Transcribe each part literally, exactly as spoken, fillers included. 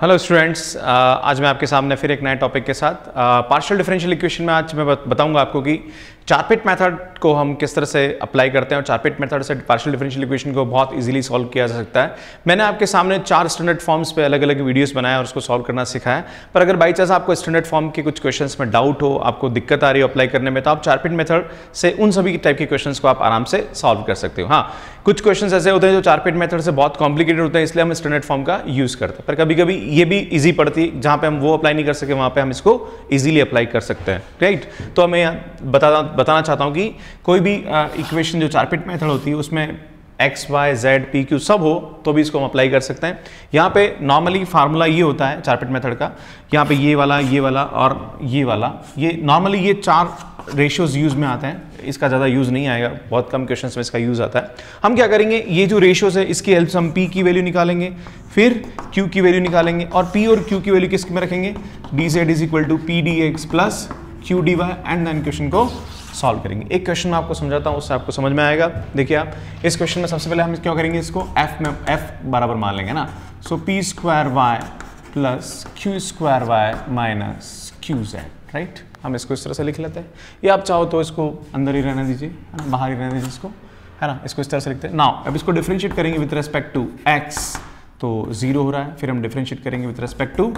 Hello students, आज मैं आपके सामने फिर एक नए टॉपिक के साथ पार्शियल डिफरेंशियल इक्वेशन में आज मैं बताऊंगा आपको कि चार्पिट मेथड को हम किस तरह से अप्लाई करते हैं और चार्पिट मेथड से पार्शियल डिफरेंशियल इक्वेशन को बहुत इजीली सॉल्व किया जा सकता है। मैंने आपके सामने चार स्टैंडर्ड फॉर्म्स पे अलग अलग वीडियोस बनाया और उसको सॉल्व करना सिखाया, पर अगर बाई चांस आपको स्टैंडर्ड फॉर्म के कुछ क्वेश्चंस में डाउट हो, आपको दिक्कत आ रही हो अप्लाई करने में, तो आप चार्पिट मेथड से उन सभी टाइप के क्वेश्चन को आप आराम से सॉल्व कर सकते हो। हाँ, कुछ क्वेश्चन ऐसे होते हैं जो चार्पिट मेथड से बहुत कॉम्प्लिकेटेड होते हैं, इसलिए हम स्टैंडर्ड फॉर्म का यूज़ करते हैं, पर कभी कभी ये भी ईजी पड़ती है, जहाँ पे हम वो अप्लाई नहीं कर सके वहाँ पे हम इसको ईजिली अप्लाई कर सकते हैं, राइट। तो मैं बताना बताना चाहता हूँ कि कोई भी इक्वेशन जो चार्पिट मेथड होती है उसमें x y z p q सब हो तो भी इसको हम अप्लाई कर सकते हैं। यहाँ पे नॉर्मली फार्मूला ये होता है चार्पिट मेथड का, यहाँ पे ये वाला ये वाला और ये वाला, ये नॉर्मली ये चार रेशियोज यूज़ में आते हैं, इसका ज़्यादा यूज़ नहीं आएगा, बहुत कम क्वेश्चन में इसका यूज़ आता है। हम क्या करेंगे, ये जो रेशियोज है इसकी हेल्प से हम पी की वैल्यू निकालेंगे, फिर क्यू की वैल्यू निकालेंगे, और पी और क्यू की वैल्यू किस में रखेंगे, d Z is equal to P D x plus Q D y, and then question को सॉल्व करेंगे। एक क्वेश्चन मैं आपको समझाता हूँ, उससे आपको समझ में आएगा। देखिए आप इस क्वेश्चन में सबसे पहले हम क्या करेंगे, इसको f में f बराबर मान लेंगे ना, so p square y plus Q square y minus q z, right. हम इसको इस तरह से लिख लेते हैं, या आप चाहो तो इसको अंदर ही रहने दीजिए, है ना, बाहर ही रहने दीजिए इसको, है ना, इसको इस तरह से लिखते हैं। नाउ अब इसको डिफ्रेंशिएट करेंगे विद रेस्पेक्ट टू x, तो जीरो हो रहा है, फिर हम डिफ्रेंशिएट करेंगे विद रेस्पेक्ट टू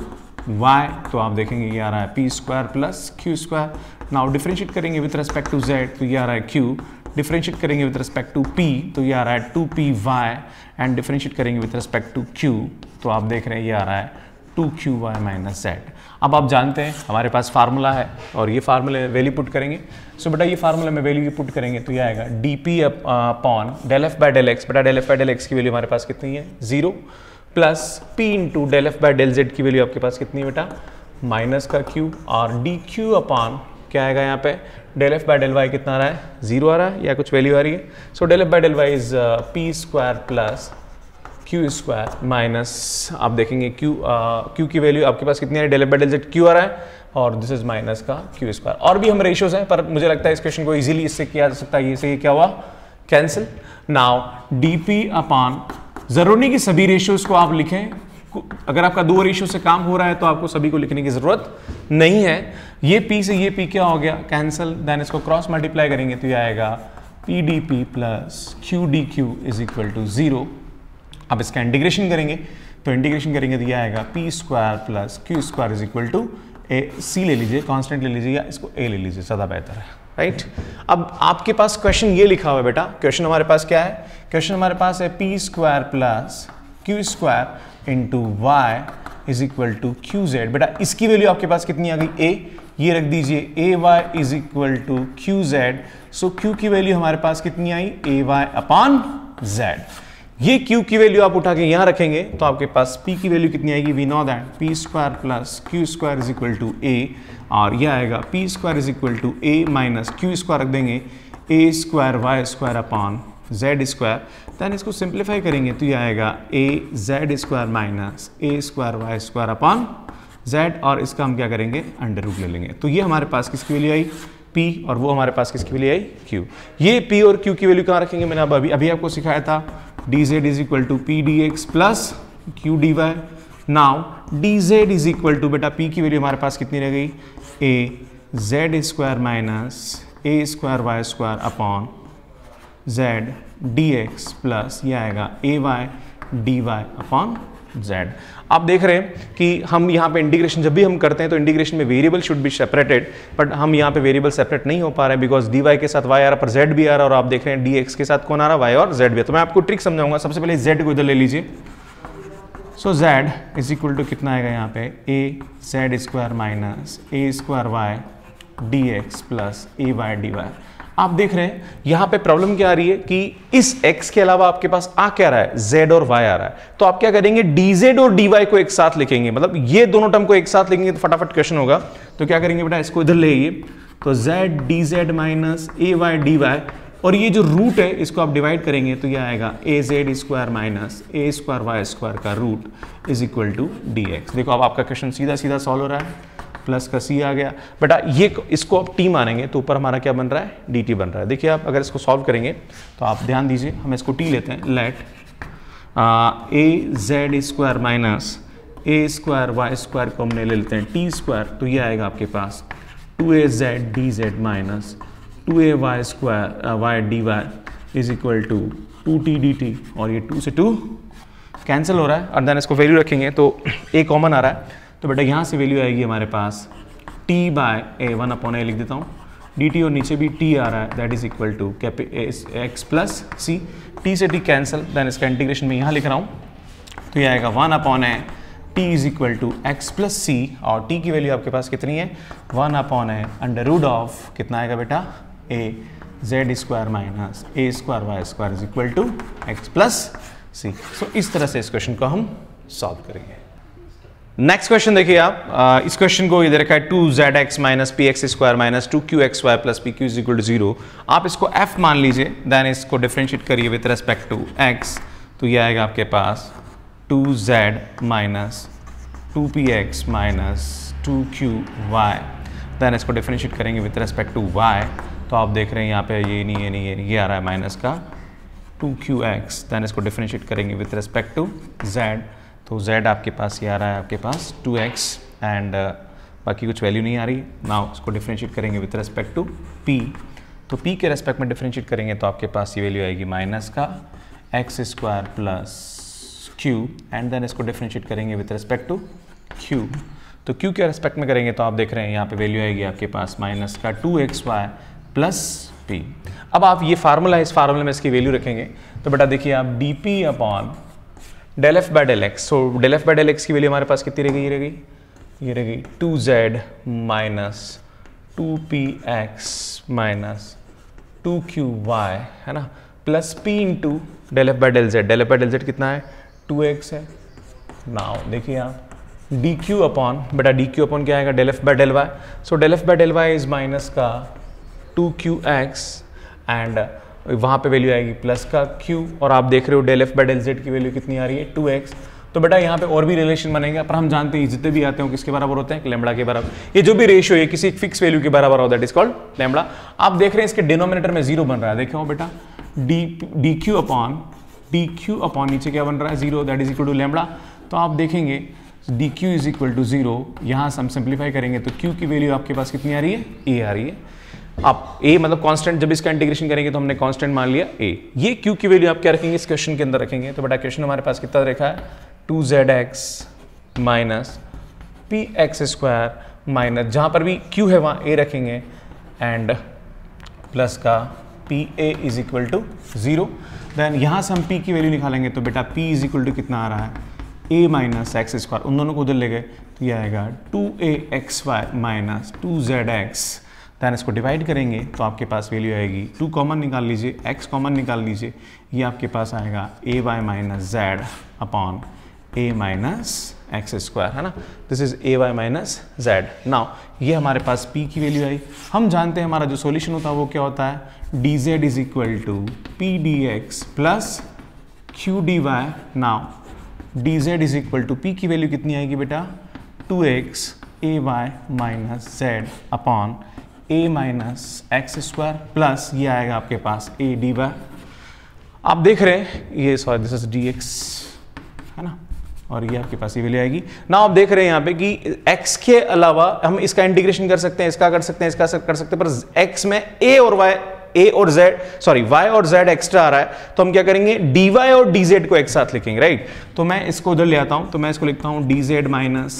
y, तो आप देखेंगे ये आ रहा है P square plus Q square. Now differentiate करेंगे विद रेस्पेक्ट टू z, तो ये आ रहा है q, डिफ्रेंशिएट करेंगे विद रेस्पेक्ट टू p, तो ये आ रहा है two P Y, and differentiate करेंगे विद रेस्पेक्ट टू q, तो आप देख रहे हैं ये आ रहा है two Q y minus z. अब आप जानते हैं हमारे पास फार्मूला है और ये फार्मूले में वैल्यू पुट करेंगे, सो बेटा ये फार्मूले में वैल्यू पुट करेंगे तो ये आएगा D P upon del f by del x, बेटा del f by del x की वैल्यू हमारे पास कितनी है, zero, plus P into del f by del Z की वैल्यू आपके पास कितनी है बेटा, माइनस का क्यू, और डी क्यू अपॉन क्या आएगा यहाँ पे, del f by del y कितना आ रहा है, जीरो आ रहा है या कुछ वैल्यू आ रही है, so del f by del Y is p square plus Q square minus, आप देखेंगे क्यू क्यू की वैल्यू आपके पास कितनी आ रही है, del f by del z q आ रहा है, और दिस इज माइनस का क्यू स्क्वायर। और भी हम रेशियोज हैं, पर मुझे लगता है इस क्वेश्चन को इजीली इससे किया जा सकता है, ये से ये क्या हुआ, cancel. Now d P upon, जरूरी नहीं कि सभी रेशियोज को आप लिखें, अगर आपका दो रेशियो से काम हो रहा है तो आपको सभी को लिखने की जरूरत नहीं है। ये पी से ये पी क्या हो गया, कैंसिल, देन इसको क्रॉस मल्टीप्लाई करेंगे तो ये आएगा P D P plus Q D Q is equal to zero. अब इसका इंटीग्रेशन करेंगे तो इंटीग्रेशन करेंगे तो यह आएगा P square plus Q square is equal to ए, सी ले लीजिए, कांस्टेंट ले लीजिए, या इसको ए ले लीजिए, ज़्यादा बेहतर है, राइट। अब आपके पास क्वेश्चन ये लिखा हुआ है बेटा, क्वेश्चन हमारे पास क्या है, क्वेश्चन हमारे पास है P square plus Q square into Y is equal to Q Z. बेटा इसकी वैल्यू आपके पास कितनी आ गई, ए, ये रख दीजिए ए Y is equal to Q Z, so Q की वैल्यू हमारे पास कितनी आई, ए वाई अपॉन जेड। ये q की वैल्यू आप उठा के यहाँ रखेंगे तो आपके पास p की वैल्यू कितनी आएगी, we know that P square plus Q square is equal to ए, और यह आएगा p square is equal to A minus Q square रख देंगे a square Y square upon Z square, then इसको सिंप्लीफाई करेंगे तो यह आएगा a Z square minus A square Y square upon Z, और इसका हम क्या करेंगे अंडर रूट ले लेंगे, तो ये हमारे पास किसकी वैल्यू आई, P, और वो हमारे पास किसकी वैल्यू आई, Q। ये P और Q की वैल्यू कहाँ रखेंगे, मैंने अब अभी अभी आपको सिखाया था, D Z is equal to P D x plus Q D Y. Now D Z is equal to, बेटा P की वैल्यू हमारे पास कितनी रह गई, ए जेड स्क्वायर माइनस ए square Y square upon Z D x plus यह आएगा ए Y D Y upon Z। आप देख रहे हैं कि हम यहाँ पे इंटीग्रेशन जब भी हम करते हैं तो इंटीग्रेशन में variable should be separated, but हम यहाँ पे वेरिएबल सेपरेट नहीं हो पा रहे बिकॉज dy के साथ y आ रहा पर z भी आ रहा, और आप देख रहे हैं dx के साथ कौन आ रहा, y और z भी। तो मैं आपको ट्रिक समझाऊंगा, सबसे पहले z को इधर ले लीजिए, so so, z is equal to कितना आएगा यहाँ पे, a Z square minus A square Y D x plus A Y D Y. आप देख रहे हैं यहाँ पे प्रॉब्लम क्या आ रही है कि इस x के अलावा आपके पास आ क्या रहा है, z और y आ रहा है, तो आप क्या करेंगे dz और dy को एक साथ लिखेंगे, मतलब ये दोनों टर्म को एक साथ लिखेंगे तो फटाफट क्वेश्चन होगा। तो क्या करेंगे बेटा, इसको इधर ले आइए, तो z dz माइनस ए वाई डी वाई, और ये जो रूट है इसको आप डिवाइड करेंगे तो यह आएगा ए जेड स्क्वायर माइनस ए स्क्वायर वाई स्क्वायर का root is equal to D x. देखो अब आपका क्वेश्चन सीधा सीधा सॉल्व हो रहा है, प्लस का सी आ गया बेटा, ये इसको आप टी मानेंगे तो ऊपर हमारा क्या बन रहा है, डी टी बन रहा है। देखिए आप अगर इसको सॉल्व करेंगे तो आप ध्यान दीजिए, हम इसको टी लेते हैं, लेट ए जेड स्क्वायर माइनस ए स्क्वायर वाई स्क्वायर को हमने ले लेते हैं टी स्क्वायर, तो ये आएगा आपके पास two A Z D Z minus two A Y square Y D Y is equal to two T D T, और ये टू से टू कैंसिल हो रहा है और देन इसको वैल्यू रखेंगे तो ए कॉमन आ रहा है, तो बेटा यहाँ से वैल्यू आएगी हमारे पास T by A one upon A लिख देता हूँ डी टी, और नीचे भी टी आ रहा है दैट इज इक्वल टू कैपे एक्स प्लस सी, टी से टी कैंसिल, देन इसका इंटीग्रेशन में यहाँ लिख रहा हूँ तो ये आएगा one upon A T is equal to x plus सी, और टी की वैल्यू आपके पास कितनी है one upon A under root of कितना आएगा बेटा A Z square minus A square Y square is equal to x plus C. So इस तरह से इस क्वेश्चन को हम सॉल्व करेंगे। नेक्स्ट क्वेश्चन देखिए आप, आ, इस क्वेश्चन को इधर रखा है two Z X minus P x square minus two Q X Y plus P Q is equal to zero. आप इसको f मान लीजिए, देन इसको डिफ्रेंशिएट करिए विथ रेस्पेक्ट टू x, तो ये आएगा आपके पास two Z minus two P X minus two Q Y, then इसको डिफ्रेंशिएट करेंगे विथ रेस्पेक्ट टू y, तो आप देख रहे हैं यहाँ पे ये नहीं ये नहीं ये नहीं ये आ रहा है माइनस का टू क्यू एक्स, देन इसको डिफ्रेंशिएट करेंगे विथ रेस्पेक्ट टू z, तो z आपके पास ये आ रहा है आपके पास टू एक्स एंड uh, बाकी कुछ वैल्यू नहीं आ रही। नाउ इसको डिफ्रेंशिएट करेंगे विथ रेस्पेक्ट टू p, तो p के रेस्पेक्ट में डिफ्रेंशिएट करेंगे तो आपके पास ये वैल्यू आएगी माइनस का X square plus Q, and then इसको डिफ्रेंशिएट करेंगे विथ रेस्पेक्ट टू q, तो q के रेस्पेक्ट में करेंगे तो आप देख रहे हैं यहाँ पे वैल्यू आएगी आपके पास माइनस का two X Y plus p। अब आप ये फार्मूला है, इस फार्मूले में इसकी वैल्यू रखेंगे तो बेटा देखिए आप D P upon del F by del x, so del F by del x की वैल्यू हमारे पास कितनी रह गई रह गई ये रह गई two Z minus two P X minus two Q Y है ना plus P into del F by del Z, del F by del Z कितना है टू एक्स है। नाउ देखिए आप डी क्यू अपॉन बेटा डी क्यू अपॉन क्या आएगा del F by del Y, so del F by del Y is minus का two Q X and वहाँ पे वैल्यू आएगी प्लस का q, और आप देख रहे हो del F by del Z की वैल्यू कितनी आ रही है टू एक्स, तो बेटा यहाँ पे और भी रिलेशन बनेंगे, पर हम जानते हैं जितने भी आते हैं किसके बराबर होते हैं लैम्बडा के बराबर, ये जो भी रेशियो है किसी फिक्स वैल्यू के बराबर होता है इज कॉल्ड लैम्बडा। आप देख रहे हैं इसके डिनोमिनेटर में जीरो बन रहा है, देखो बेटा D D Q upon D Q upon नीचे क्या बन रहा है zero that is equal to lambda, तो आप देखेंगे D Q is equal to zero, यहाँ से हम सिंप्लीफाई करेंगे तो क्यू की वैल्यू आपके पास कितनी आ रही है ए आ रही है। आप a मतलब कांस्टेंट, जब इसका इंटीग्रेशन करेंगे तो हमने कांस्टेंट मान लिया a, ये q की वैल्यू आप क्या रखेंगे इस क्वेश्चन के अंदर रखेंगे, तो बेटा क्वेश्चन हमारे पास कितना रखा है two Z X minus P x square minus जहाँ पर भी q है वहाँ a रखेंगे एंड प्लस का P A is equal to zero, then यहाँ से हम p की वैल्यू निकालेंगे तो बेटा p इज इक्वल टू कितना आ रहा है a माइनस एक्स स्क्वायर, उन दोनों को उधर ले गए तो यह आएगा टू ए x Y minus two Z X, then इसको डिवाइड करेंगे तो आपके पास वैल्यू आएगी टू कॉमन निकाल लीजिए x कॉमन निकाल लीजिए, ये आपके पास आएगा ए वाई माइनस जेड अपॉन ए माइनस एक्स स्क्वायर है ना, this is A Y minus Z. Now ये हमारे पास p की वैल्यू आई, हम जानते हैं हमारा जो सॉल्यूशन होता है वो क्या होता है D Z is equal to P D x plus Q D Y. Now D Z is equal to P की वैल्यू कितनी आएगी बेटा two X A Y minus Z upon a minus x square plus ये आएगा आपके पास a D Y, आप देख रहे हैं ये sorry this is D X है ना, और ये आपके पास ये वैल्यू आएगी। ना आप देख रहे हैं यहाँ पे कि x के अलावा हम इसका इंटीग्रेशन कर सकते हैं, इसका कर सकते हैं, इसका कर सकते हैं, पर x में a और y a और z सॉरी y और z एक्स्ट्रा आ रहा है तो हम क्या करेंगे dy और dz को एक साथ लिखेंगे राइट, तो मैं इसको उधर ले आता हूँ तो मैं इसको लिखता हूँ D Z minus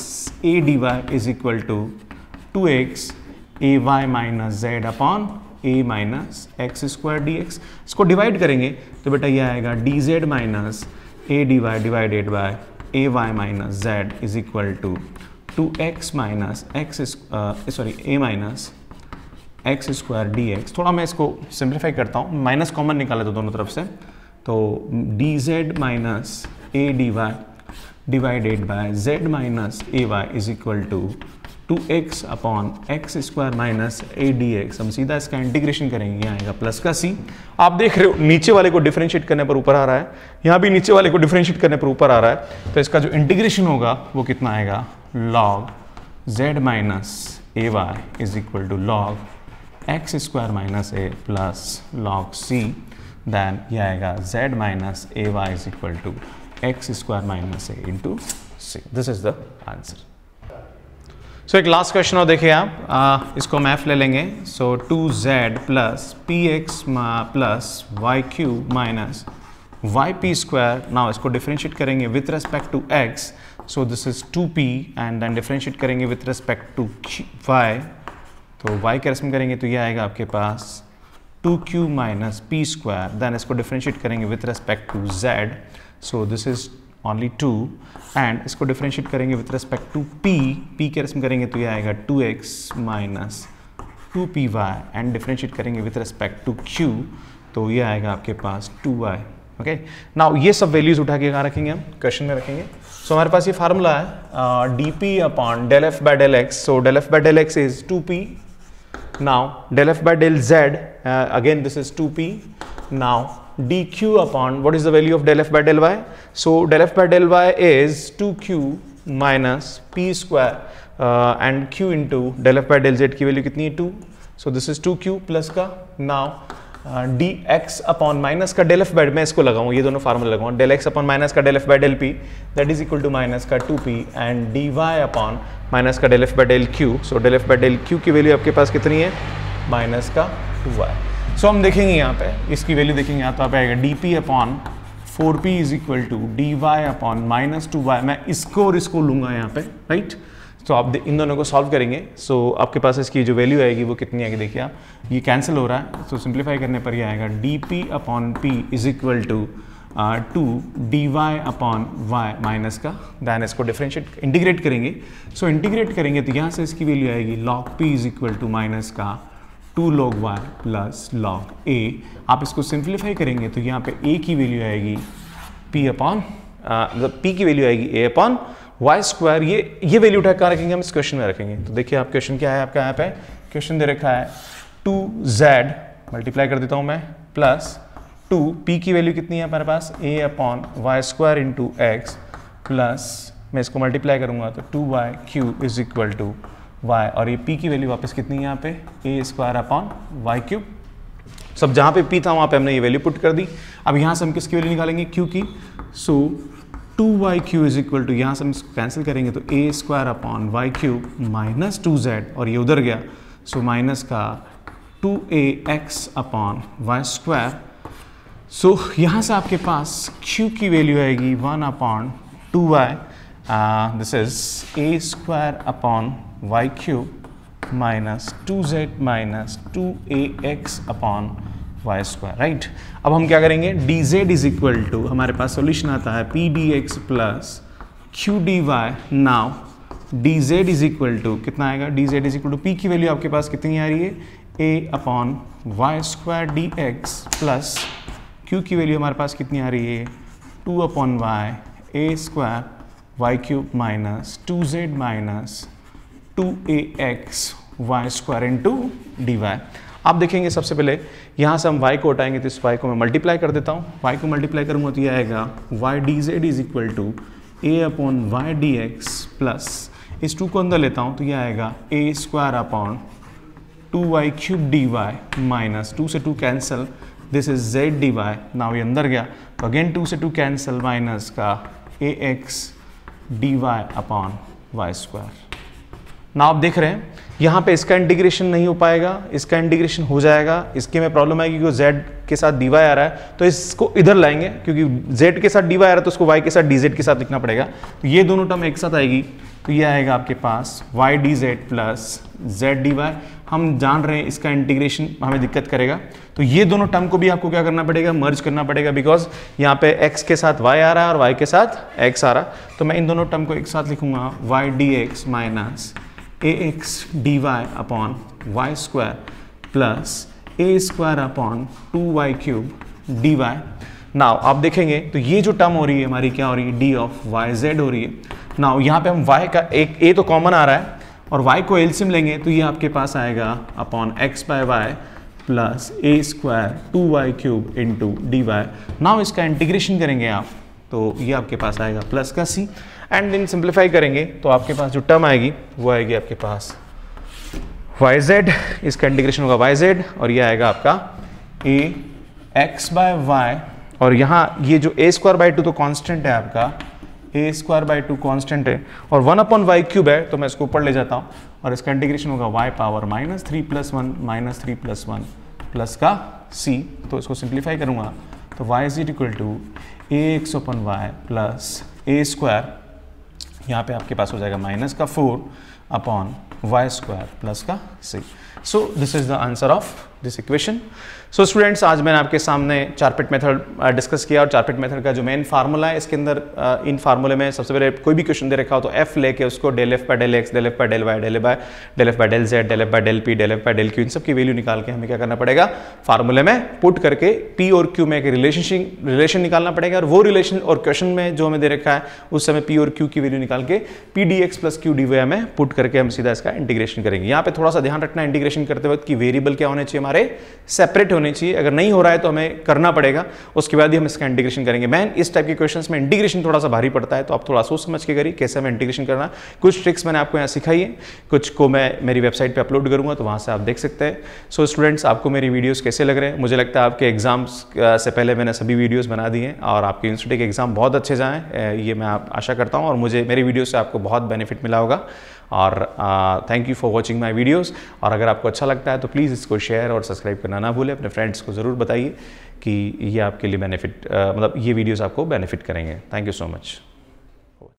A D Y is equal to two X A Y minus Z upon A minus x square D x, इसको डिवाइड करेंगे तो बेटा ये आएगा D Z minus A D Y divided by A Y minus Z is equal to two X minus X sorry A minus x square D x. थोड़ा मैं इसको simplify करता हूँ, माइनस कॉमन निकाला था दोनों तरफ से, तो D Z minus A D Y divided by Z minus A Y is equal to two X upon x square minus A D x, हम सीधा इसका इंटीग्रेशन करेंगे यहाँ आएगा प्लस का सी। आप देख रहे हो नीचे वाले को डिफ्रेंशिएट करने पर ऊपर आ रहा है, यहाँ भी नीचे वाले को डिफ्रेंशिएट करने पर ऊपर आ रहा है, तो इसका जो इंटीग्रेशन होगा वो कितना आएगा log Z minus A Y is equal to log x square minus A plus log C, then यह आएगा Z minus A Y is equal to x square minus A into C, this is the answer. So एक last question और देखिए आप, आ, इसको मैफ ले लेंगे। So two Z plus P x plus Y cube minus Y P square, now इसको differentiate करेंगे with respect to X, so this is two P and then differentiate करेंगे विथ रेस्पेक्ट टू वाई, तो Y का रस्म करेंगे तो ये आएगा आपके पास two Q minus P square, then इसको डिफ्रेंशिएट करेंगे with respect to Z, so this is only two, and इसको डिफ्रेंशिएट करेंगे with respect to P, P के रस्म करेंगे तो ये आएगा two X minus two P Y, and differentiate करेंगे विथ रेस्पेक्ट टू क्यू तो ये आएगा आपके पास टू वाई। ओके, नाउ ये सब वैल्यूज उठा के कहाँ रखेंगे हम, क्वेश्चन में रखेंगे। सो so, हमारे पास ये फार्मूला है D P upon del F by del x, so del F by del x is two P, now del f by del z, uh, again this is two p, now dq upon, what is the value of del f by del y, so del f by del y is two q minus p square uh, and q into del f by del z की value कितनी है two, so this is two q plus का, now uh, dx upon minus का del f by, मैं इसको लगाऊँ, ये दोनों फार्मूला लगाऊँ, del x upon minus का del f by del p that is equal to minus का two p and dy upon minus का del F by del Q, so del F by del Q की value आपके पास कितनी है, minus का to Y. सो हम देखेंगे यहाँ पे इसकी वैल्यू देखेंगे, यहाँ तो आप आएगा D P upon four P is equal to D Y upon minus two Y, मैं इसको और इसको लूँगा यहाँ पे, राइट। तो आप इन दोनों को सॉल्व करेंगे, सो आपके पास इसकी जो वैल्यू आएगी वो कितनी आएगी, देखिए आप ये कैंसिल हो रहा है, सो सिंप्लीफाई करने पर यह आएगा D P upon P is equal to two D Y upon Y minus का, दैन इसको डिफ्रेंशिएट इंटीग्रेट करेंगे, सो so, इंटीग्रेट करेंगे तो यहाँ से इसकी वैल्यू आएगी log p is equal to minus का two log y plus log a, आप इसको सिंप्लीफाई करेंगे तो यहाँ पे ए की वैल्यू आएगी पी अपॉन पी की वैल्यू आएगी ए अपॉन वाई स्क्वायर, ये ये वैल्यू उठा कर रखेंगे हम इस क्वेश्चन में रखेंगे। तो देखिए आप क्वेश्चन क्या है आपका, यहाँ पे क्वेश्चन दे रखा है टू जेड मल्टीप्लाई कर देता हूँ मैं प्लस टू पी की वैल्यू कितनी है हमारे पास a upon Y square into x plus मैं इसको मल्टीप्लाई करूंगा तो two y q is equal to y, और ये p की वैल्यू वापस कितनी है यहाँ पे a square upon y cube, सब जहाँ पे p था वहाँ पे हमने ये वैल्यू पुट कर दी। अब यहाँ से हम किसकी वैल्यू निकालेंगे, q की, so two y q is equal to, यहाँ से हम इसको कैंसिल करेंगे तो a square upon y cube minus two z, और ये उधर गया सो so, माइनस का टू ए x upon Y square, so so, यहाँ से आपके पास q की वैल्यू आएगी one upon two y, this is a square upon y cube minus two Z minus two A x upon Y square, right. अब हम क्या करेंगे, d Z is equal to, हमारे पास सोल्यूशन आता है p D x plus Q D Y, now D Z is equal to कितना आएगा, D Z is equal to P की वैल्यू आपके पास कितनी आ रही है a upon Y square D x plus Q की वैल्यू हमारे पास कितनी आ रही है two upon y a square y cube minus two Z minus two A x y square into d Y. आप देखेंगे सबसे पहले यहाँ से हम y को उठाएंगे तो इस y को मैं मल्टीप्लाई कर देता हूँ, y को मल्टीप्लाई करूँगा तो ये आएगा y d Z is equal to a upon y D x plus, इस टू को अंदर लेता हूँ तो ये आएगा a square upon two y cube d y minus two से two cancel, this is z d Y, now ये अंदर गया तो अगेन टू से टू कैंसिल माइनस का a x d Y upon Y square. Now आप देख रहे हैं यहाँ पे इसका इंटीग्रेशन नहीं हो पाएगा, इसका इंटीग्रेशन हो जाएगा, इसके में प्रॉब्लम आएगी क्योंकि जेड के साथ डी वाई आ रहा है तो इसको इधर लाएंगे, क्योंकि जेड के साथ डी वाई आ रहा है तो उसको वाई के साथ डी जेड के साथ लिखना पड़ेगा, तो ये दोनों टर्म एक साथ आएगी तो ये आएगा आपके पास y d z plus z d y, हम जान रहे हैं इसका इंटीग्रेशन हमें दिक्कत करेगा, तो ये दोनों टर्म को भी आपको क्या करना पड़ेगा, मर्ज करना पड़ेगा, बिकॉज यहाँ पे x के साथ y आ रहा है और y के साथ x आ रहा, तो मैं इन दोनों टर्म को एक साथ लिखूंगा y dx minus a x d Y upon Y square plus A square upon two y cube d Y. Now आप देखेंगे तो ये जो टर्म हो रही है हमारी क्या हो रही है, डी ऑफ वाई जेड हो रही है। नाउ यहाँ पे हम y का एक a तो कॉमन आ रहा है और y को एलसीएम लेंगे तो ये आपके पास आएगा upon x by y plus A square two y cube into d Y. Now इसका इंटीग्रेशन करेंगे आप तो ये आपके पास आएगा प्लस का c, एंड देन सिंप्लीफाई करेंगे तो आपके पास जो टर्म आएगी वो आएगी आपके पास yz, इसका इंटीग्रेशन होगा yz, और ये आएगा आपका a x बाय वाई, और यहाँ ये जो a स्क्वायर बाई टू तो कॉन्स्टेंट है आपका a square by two constant है और वन अपॉन वाई क्यूब है, तो मैं इसको ऊपर ले जाता हूँ और इसका इंटीग्रेशन होगा Y power minus three plus one minus three plus one plus का सी। तो इसको सिंप्लीफाई करूँगा तो Y is equal to A X upon Y plus A square, यहाँ पे आपके पास हो जाएगा माइनस का four upon Y square plus का C. So this is the answer of this equation. So students, आज मैंने आपके सामने चारपिट मेथड डिस्कस किया और चारपिट मेथड का जो मेन फार्मूला है, इसके अंदर uh, इन फार्मूले में सबसे पहले कोई भी क्वेश्चन दे रखा हो तो एफ लेके उसको del f by del x, del f by del y, del f by del f by del Z, del f by del p, del f by del q, इन सब की वैल्यू निकाल के हमें क्या करना पड़ेगा, फार्मूले में पुट करके पी और क्यू में एक रिलेशनशिप रिलेशन निकालना पड़ेगा और वो रिलेशन और क्वेश्चन में जो हमें दे रखा है उस समय पी और क्यू की वैल्यू निकाल के p D x plus Q D y में पुट करके हम सीधा इसका इंटीग्रेशन करेंगे। यहाँ पे थोड़ा सा ध्यान रखना इंटीग्रेशन करते वक्त कि वेरिएबल क्या होने चाहिए, हमारे सेपरेट होने चाहिए, अगर नहीं हो रहा है तो हमें करना पड़ेगा, उसके बाद ही हम इसका इंटीग्रेशन करेंगे। मैन इस टाइप के क्वेश्चंस में इंटीग्रेशन थोड़ा सा भारी पड़ता है, तो आप थोड़ा सोच समझ के करिए कैसे हमें इंटीग्रेशन करना। कुछ ट्रिक्स मैंने आपको यहाँ सिखाई है, कुछ को मैं मेरी वेबसाइट पर अपलोड करूँगा तो वहाँ से आप देख सकते हैं। सो स्टूडेंट्स, आपको मेरी वीडियोज़ कैसे लग रहे हैं, मुझे लगता है आपके एग्जाम्स से पहले मैंने सभी वीडियोज़ बना दी हैं और आपके यूनिवर्सिटी के एग्जाम बहुत अच्छे जाएँ, ये मैं आशा करता हूँ और मुझे मेरी वीडियो से आपको बहुत बेनिफिट मिला होगा। और thank you for watching my videos, और अगर आपको अच्छा लगता है तो प्लीज़ इसको शेयर और सब्सक्राइब करना ना भूलें। अपने फ्रेंड्स को ज़रूर बताइए कि ये आपके लिए बेनिफिट uh, मतलब ये वीडियोज़ आपको बेनिफिट करेंगे। Thank you so much.